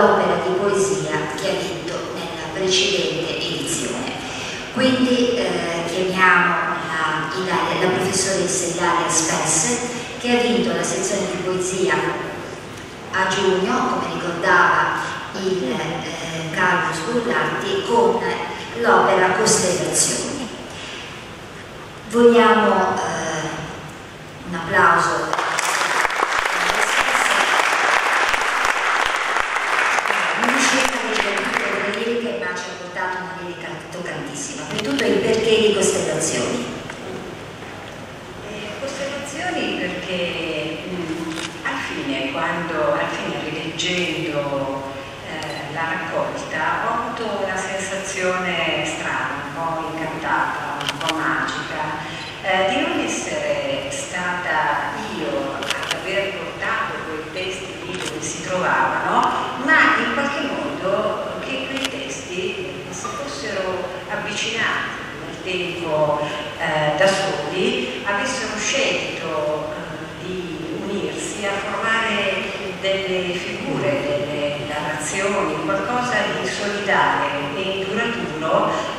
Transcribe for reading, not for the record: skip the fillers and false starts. l'opera di poesia che ha vinto nella precedente edizione. Quindi chiamiamo la professoressa Ilaria Spes, che ha vinto la sezione di poesia a giugno, come ricordava il Carlo Sbultanti, con l'opera Costellazioni. Vogliamo un applauso. Da soli avessero scelto di unirsi a formare delle figure, delle narrazioni, qualcosa di solidale e duraturo